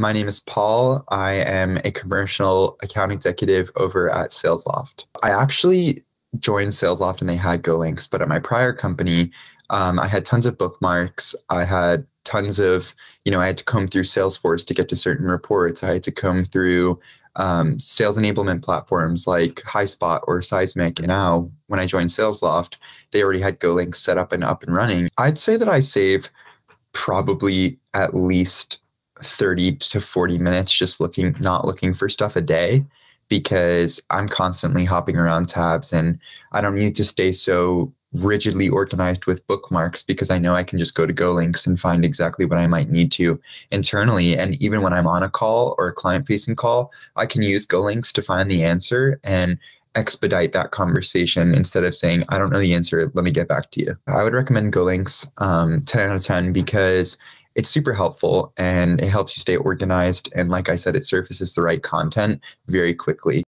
My name is Paul. I am a commercial account executive over at SalesLoft. I actually joined SalesLoft and they had GoLinks, but at my prior company, I had tons of bookmarks. I had tons of, I had to comb through Salesforce to get to certain reports. I had to comb through sales enablement platforms like Highspot or Seismic. And now when I joined SalesLoft, they already had GoLinks set up and running. I'd say that I save probably at least 30 to 40 minutes just not looking for stuff a day, because I'm constantly hopping around tabs and I don't need to stay so rigidly organized with bookmarks, because I know I can just go to GoLinks and find exactly what I might need to internally. And even when I'm on a call or a client-facing call, I can use GoLinks to find the answer and expedite that conversation instead of saying, I don't know the answer, let me get back to you. I would recommend GoLinks 10 out of 10 because it's super helpful and it helps you stay organized. And like I said, it surfaces the right content very quickly.